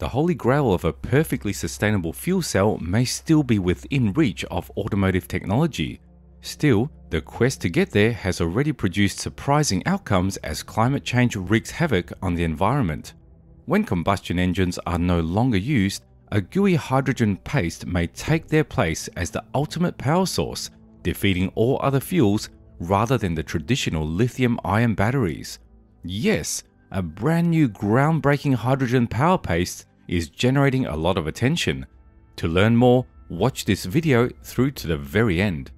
The holy grail of a perfectly sustainable fuel cell may still be within reach of automotive technology. Still, the quest to get there has already produced surprising outcomes as climate change wreaks havoc on the environment. When combustion engines are no longer used, a gooey hydrogen paste may take their place as the ultimate power source, defeating all other fuels rather than the traditional lithium-ion batteries. Yes, a brand new groundbreaking hydrogen power paste is generating a lot of attention. To learn more, watch this video through to the very end.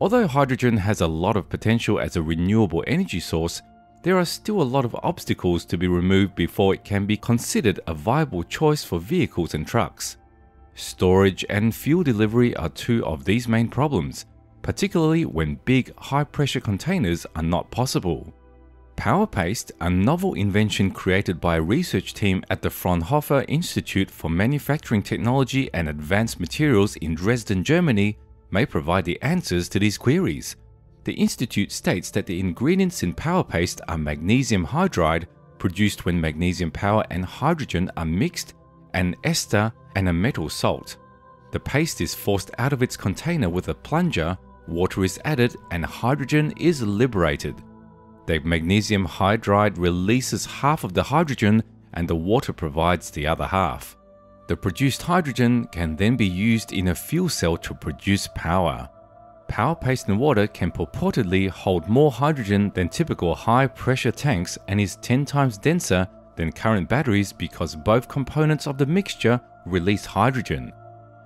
Although hydrogen has a lot of potential as a renewable energy source, there are still a lot of obstacles to be removed before it can be considered a viable choice for vehicles and trucks. Storage and fuel delivery are two of these main problems, particularly when big, high-pressure containers are not possible. PowerPaste, a novel invention created by a research team at the Fraunhofer Institute for Manufacturing Technology and Advanced Materials in Dresden, Germany, may provide the answers to these queries. The institute states that the ingredients in PowerPaste are magnesium hydride, produced when magnesium power and hydrogen are mixed, an ester, and a metal salt. The paste is forced out of its container with a plunger, water is added, and hydrogen is liberated. The magnesium hydride releases half of the hydrogen and the water provides the other half. The produced hydrogen can then be used in a fuel cell to produce power. PowerPaste and water can purportedly hold more hydrogen than typical high-pressure tanks and is 10 times denser than current batteries because both components of the mixture release hydrogen.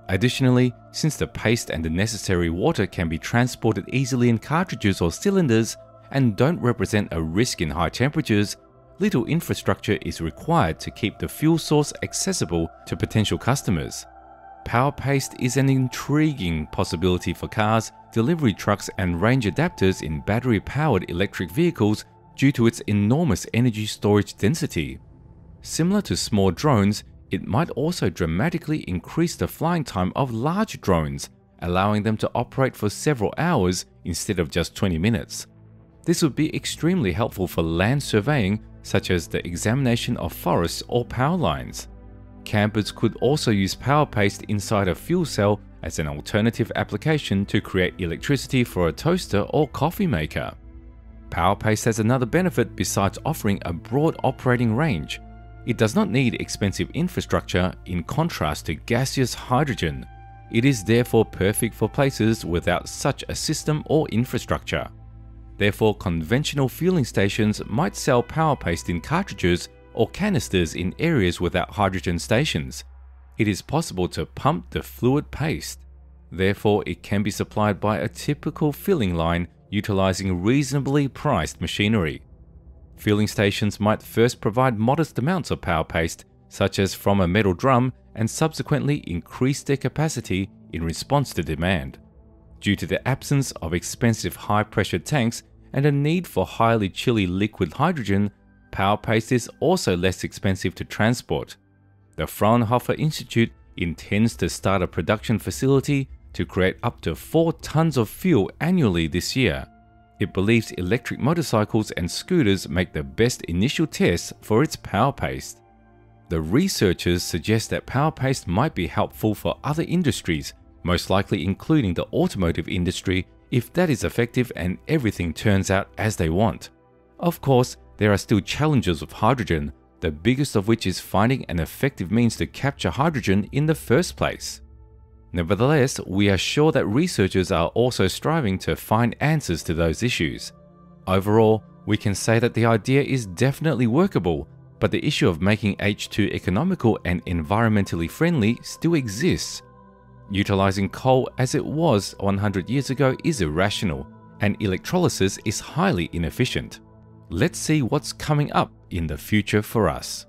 Additionally, since the paste and the necessary water can be transported easily in cartridges or cylinders and don't represent a risk in high temperatures, little infrastructure is required to keep the fuel source accessible to potential customers. PowerPaste is an intriguing possibility for cars, delivery trucks, and range adapters in battery-powered electric vehicles due to its enormous energy storage density. Similar to small drones, it might also dramatically increase the flying time of large drones, allowing them to operate for several hours instead of just 20 minutes. This would be extremely helpful for land surveying, such as the examination of forests or power lines. Campers could also use PowerPaste inside a fuel cell as an alternative application to create electricity for a toaster or coffee maker. PowerPaste has another benefit besides offering a broad operating range. It does not need expensive infrastructure in contrast to gaseous hydrogen. It is therefore perfect for places without such a system or infrastructure. Therefore, conventional fueling stations might sell PowerPaste in cartridges or canisters in areas without hydrogen stations. It is possible to pump the fluid paste. Therefore, it can be supplied by a typical filling line utilizing reasonably priced machinery. Filling stations might first provide modest amounts of PowerPaste, such as from a metal drum, and subsequently increase their capacity in response to demand. Due to the absence of expensive high-pressure tanks and a need for highly chilly liquid hydrogen, PowerPaste is also less expensive to transport. The Fraunhofer Institute intends to start a production facility to create up to 4 tons of fuel annually this year. It believes electric motorcycles and scooters make the best initial tests for its PowerPaste. The researchers suggest that PowerPaste might be helpful for other industries, most likely including the automotive industry, if that is effective and everything turns out as they want. Of course, there are still challenges with hydrogen, the biggest of which is finding an effective means to capture hydrogen in the first place. Nevertheless, we are sure that researchers are also striving to find answers to those issues. Overall, we can say that the idea is definitely workable, but the issue of making H2 economical and environmentally friendly still exists. Utilizing coal as it was 100 years ago is irrational, and electrolysis is highly inefficient. Let's see what's coming up in the future for us.